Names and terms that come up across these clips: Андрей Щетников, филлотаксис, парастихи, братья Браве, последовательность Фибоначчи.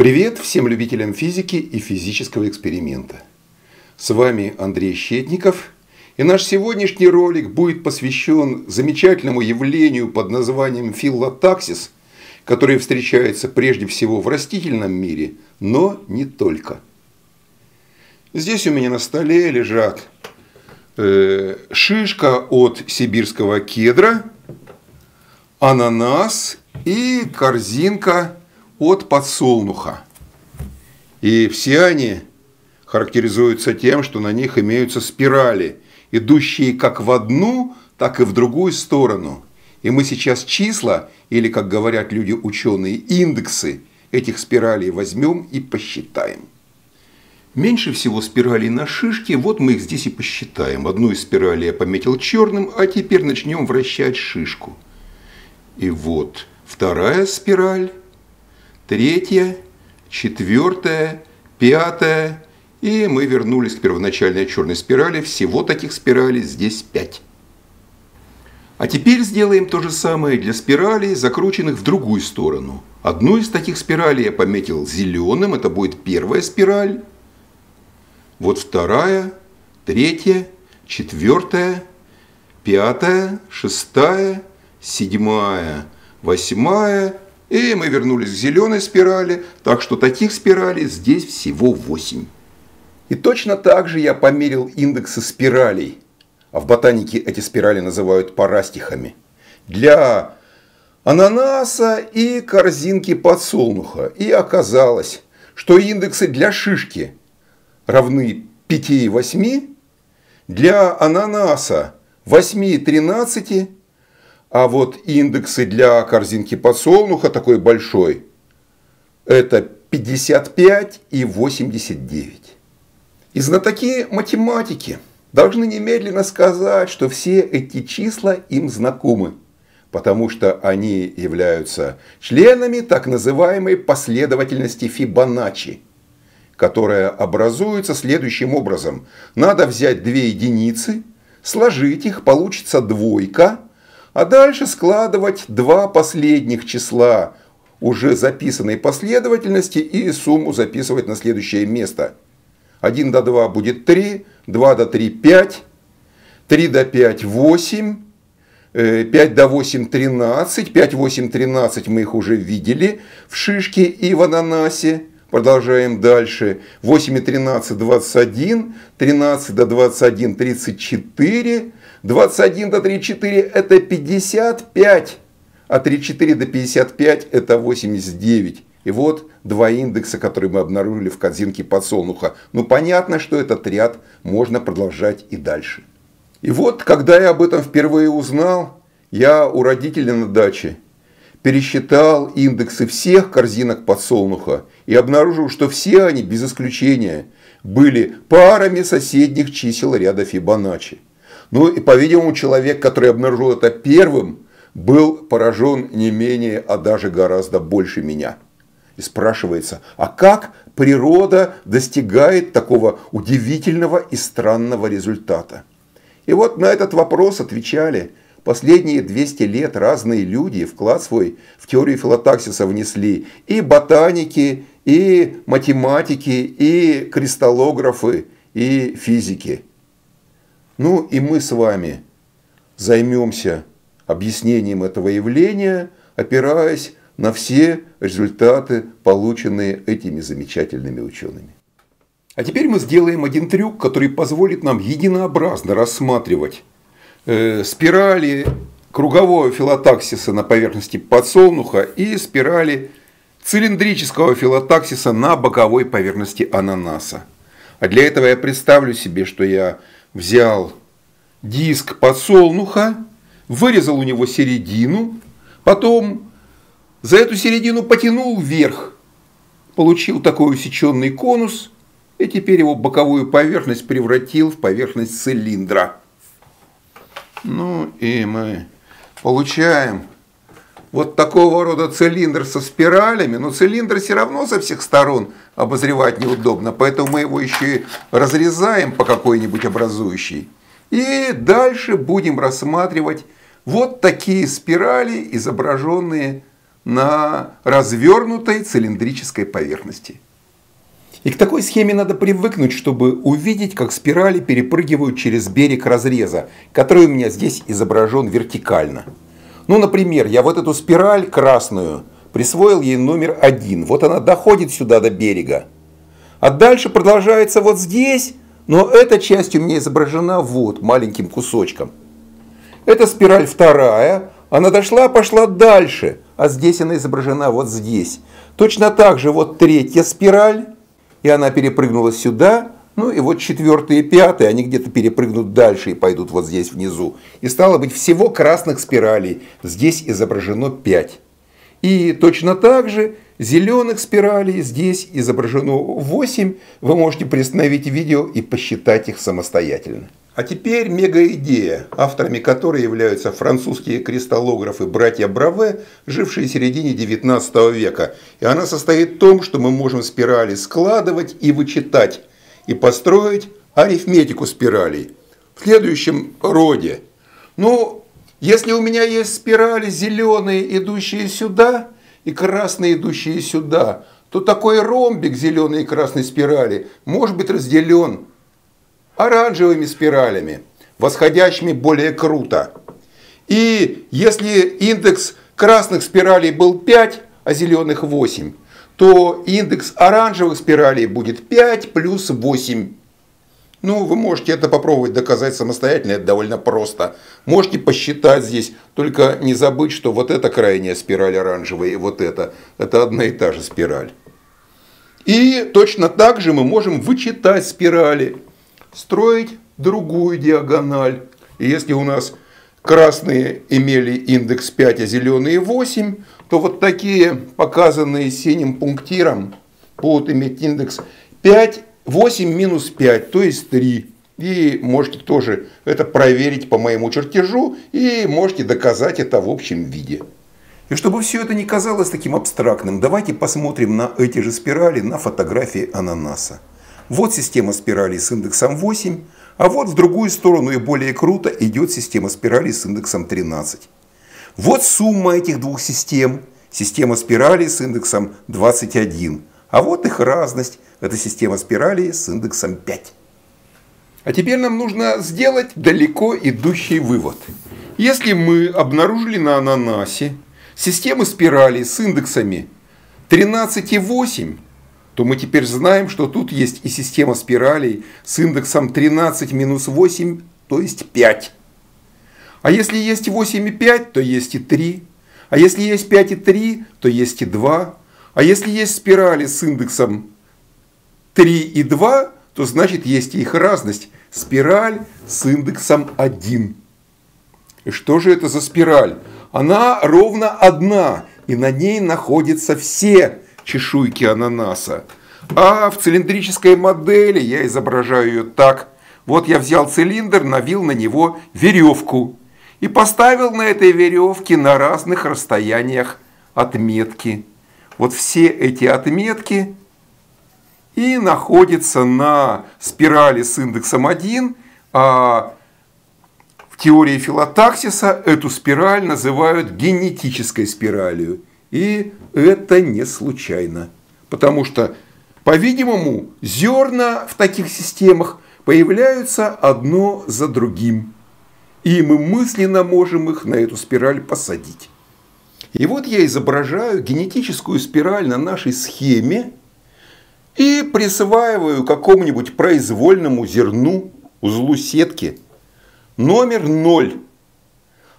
Привет всем любителям физики и физического эксперимента. С вами Андрей Щетников, и наш сегодняшний ролик будет посвящен замечательному явлению под названием филлотаксис, которое встречается прежде всего в растительном мире, но не только. Здесь у меня на столе лежат шишка от сибирского кедра, ананас и корзинка от подсолнуха. И все они характеризуются тем, что на них имеются спирали, идущие как в одну, так и в другую сторону. И мы сейчас числа, или, как говорят люди-ученые, индексы этих спиралей возьмем и посчитаем. Меньше всего спиралей на шишке, вот мы их здесь и посчитаем. Одну из спиралей я пометил черным, а теперь начнем вращать шишку. И вот вторая спираль, третья, четвертая, пятая. И мы вернулись к первоначальной черной спирали. Всего таких спиралей здесь 5. А теперь сделаем то же самое для спиралей, закрученных в другую сторону. Одну из таких спиралей я пометил зеленым. Это будет первая спираль. Вот вторая, третья, четвертая, пятая, шестая, седьмая, восьмая. И мы вернулись к зеленой спирали, так что таких спиралей здесь всего 8. И точно так же я померил индексы спиралей, а в ботанике эти спирали называют парастихами, для ананаса и корзинки подсолнуха. И оказалось, что индексы для шишки равны 5 и 8, для ананаса 8 и 13, а вот индексы для корзинки подсолнуха, такой большой, это 55 и 89. И знатоки математики должны немедленно сказать, что все эти числа им знакомы, потому что они являются членами так называемой последовательности Фибоначчи, которая образуется следующим образом. Надо взять две единицы, сложить их, получится двойка, а дальше складывать два последних числа уже записанной последовательности и сумму записывать на следующее место. 1 до 2 будет 3, 2 до 3 – 5, 3 до 5 – 8, 5 до 8 – 13, 5, 8, 13 мы их уже видели в шишке и в ананасе. Продолжаем дальше. 8 и 13 – 21, 13 до 21 – 34, 21 до 34 – это 55, а 34 до 55 – это 89. И вот два индекса, которые мы обнаружили в корзинке подсолнуха. Ну, понятно, что этот ряд можно продолжать и дальше. И вот, когда я об этом впервые узнал, я у родителей на даче пересчитал индексы всех корзинок подсолнуха и обнаружил, что все они, без исключения, были парами соседних чисел ряда Фибоначчи. Ну и, по-видимому, человек, который обнаружил это первым, был поражен не менее, а даже гораздо больше меня. И спрашивается, а как природа достигает такого удивительного и странного результата? И вот на этот вопрос отвечали последние 200 лет разные люди, вклад свой в теорию филлотаксиса внесли и ботаники, и математики, и кристаллографы, и физики. Ну и мы с вами займемся объяснением этого явления, опираясь на все результаты, полученные этими замечательными учеными. А теперь мы сделаем один трюк, который позволит нам единообразно рассматривать спирали кругового филлотаксиса на поверхности подсолнуха и спирали цилиндрического филлотаксиса на боковой поверхности ананаса. А для этого я представлю себе, что я взял диск подсолнуха, вырезал у него середину, потом за эту середину потянул вверх, получил такой усеченный конус, и теперь его боковую поверхность превратил в поверхность цилиндра. Ну и мы получаем вот такого рода цилиндр со спиралями, но цилиндр все равно со всех сторон обозревать неудобно, поэтому мы его еще и разрезаем по какой-нибудь образующей. И дальше будем рассматривать вот такие спирали, изображенные на развернутой цилиндрической поверхности. И к такой схеме надо привыкнуть, чтобы увидеть, как спирали перепрыгивают через берег разреза, который у меня здесь изображен вертикально. Ну, например, я вот эту спираль красную присвоил ей номер 1. Вот она доходит сюда до берега. А дальше продолжается вот здесь, но эта часть у меня изображена вот маленьким кусочком. Это спираль 2. Она дошла, пошла дальше, а здесь она изображена вот здесь. Точно так же вот 3-я спираль. И она перепрыгнула сюда, ну и вот 4-я и 5-я, они где-то перепрыгнут дальше и пойдут вот здесь внизу. И стало быть, всего красных спиралей здесь изображено 5. И точно так же зеленых спиралей здесь изображено 8. Вы можете приостановить видео и посчитать их самостоятельно. А теперь мега-идея, авторами которой являются французские кристаллографы братья Браве, жившие в середине 19 века. И она состоит в том, что мы можем спирали складывать и вычитать, и построить арифметику спиралей в следующем роде. Ну, если у меня есть спирали зеленые, идущие сюда, и красные, идущие сюда, то такой ромбик зеленой и красной спирали может быть разделен оранжевыми спиралями, восходящими более круто. И если индекс красных спиралей был 5, а зеленых 8, то индекс оранжевых спиралей будет 5 плюс 8. Ну, вы можете это попробовать доказать самостоятельно, это довольно просто. Можете посчитать здесь, только не забыть, что вот эта крайняя спираль оранжевая и вот это одна и та же спираль. И точно так же мы можем вычитать спирали, строить другую диагональ. И если у нас красные имели индекс 5, а зеленые 8, то вот такие, показанные синим пунктиром, будут иметь индекс 5, 8 минус 5, то есть 3. И можете тоже это проверить по моему чертежу, и можете доказать это в общем виде. И чтобы все это не казалось таким абстрактным, давайте посмотрим на эти же спирали на фотографии ананаса. Вот система спиралей с индексом 8, а вот в другую сторону и более круто идет система спиралей с индексом 13. Вот сумма этих двух систем, система спиралей с индексом 21, а вот их разность, это система спиралей с индексом 5. А теперь нам нужно сделать далеко идущий вывод. Если мы обнаружили на ананасе системы спиралей с индексами 13 и 8, то мы теперь знаем, что тут есть и система спиралей с индексом 13 минус 8, то есть 5. А если есть 8 и 5, то есть и 3. А если есть 5 и 3, то есть и 2. А если есть спирали с индексом 3 и 2, то значит есть их разность. Спираль с индексом 1. И что же это за спираль? Она ровно одна, и на ней находятся все чешуйки ананаса. А в цилиндрической модели я изображаю ее так. Вот я взял цилиндр, навил на него веревку и поставил на этой веревке на разных расстояниях отметки. Вот все эти отметки и находятся на спирали с индексом 1. А в теории филлотаксиса эту спираль называют генетической спиралью. И это не случайно, потому что, по-видимому, зерна в таких системах появляются одно за другим, и мы мысленно можем их на эту спираль посадить. И вот я изображаю генетическую спираль на нашей схеме и присваиваю какому-нибудь произвольному зерну, узлу сетки, номер 0,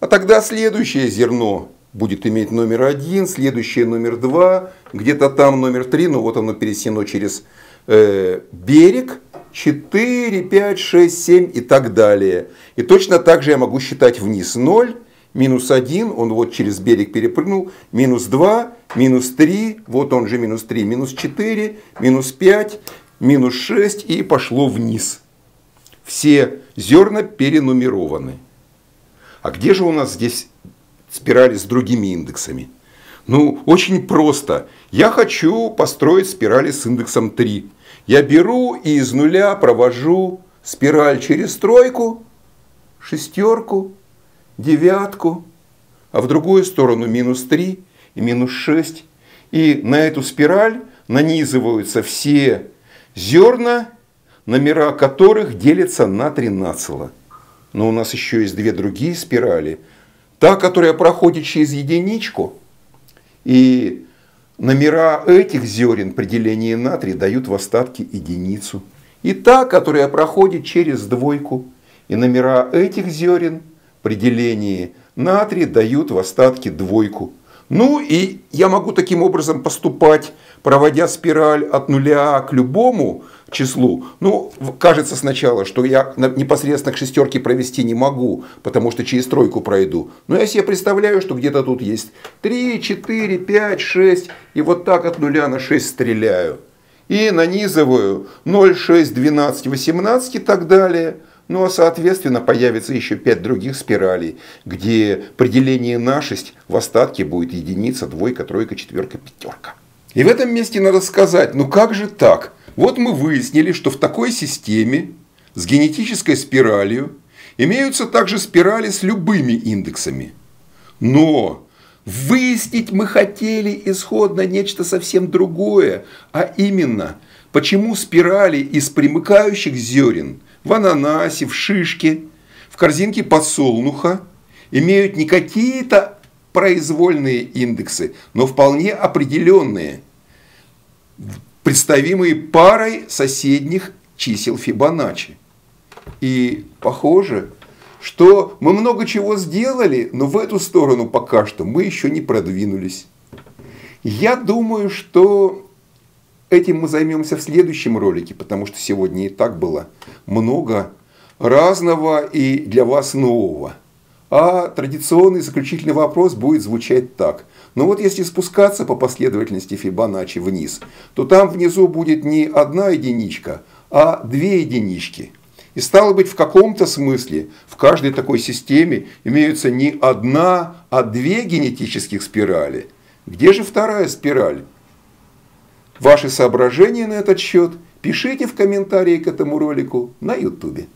а тогда следующее зерно будет иметь номер 1, следующее номер 2, где-то там номер 3, но вот оно пересечено через берег, 4, 5, 6, 7 и так далее. И точно так же я могу считать вниз 0, минус 1, он вот через берег перепрыгнул, минус 2, минус 3, вот он же минус 3, минус 4, минус 5, минус 6 и пошло вниз. Все зерна перенумерованы. А где же у нас здесь спирали с другими индексами? Ну, очень просто. Я хочу построить спирали с индексом 3. Я беру и из нуля провожу спираль через 3, 6, 9, а в другую сторону минус 3. и минус 6. И на эту спираль нанизываются все зерна, номера которых делятся на 3 нацела. Но у нас еще есть две другие спирали. Та, которая проходит через единичку, и номера этих зерен при делении на 3 дают в остатке единицу. И та, которая проходит через двойку, и номера этих зерен при делении на 3 дают в остатке двойку. Ну и я могу таким образом поступать, проводя спираль от 0 к любому числу. Ну, кажется сначала, что я непосредственно к 6 провести не могу, потому что через 3 пройду. Но я себе представляю, что где-то тут есть 3, 4, 5, 6, и вот так от 0 на 6 стреляю. И нанизываю 0, 6, 12, 18 и так далее. Ну а соответственно появится еще 5 других спиралей, где при делении на 6 в остатке будет единица, двойка, тройка, четверка, пятерка. И в этом месте надо сказать, ну как же так? Вот мы выяснили, что в такой системе с генетической спиралью имеются также спирали с любыми индексами. Но выяснить мы хотели исходно нечто совсем другое, а именно, почему спирали из примыкающих зерен в ананасе, в шишке, в корзинке подсолнуха имеют не какие-то произвольные индексы, но вполне определенные, представимые парой соседних чисел Фибоначчи. И похоже, что мы много чего сделали, но в эту сторону пока что мы еще не продвинулись. Я думаю, что этим мы займемся в следующем ролике, потому что сегодня и так было много разного и для вас нового. А традиционный заключительный вопрос будет звучать так. Но вот если спускаться по последовательности Фибоначчи вниз, то там внизу будет не 1 единичка, а 2 единички. И стало быть, в каком-то смысле в каждой такой системе имеются не 1, а 2 генетических спирали. Где же 2-я спираль? Ваши соображения на этот счет пишите в комментарии к этому ролику на YouTube.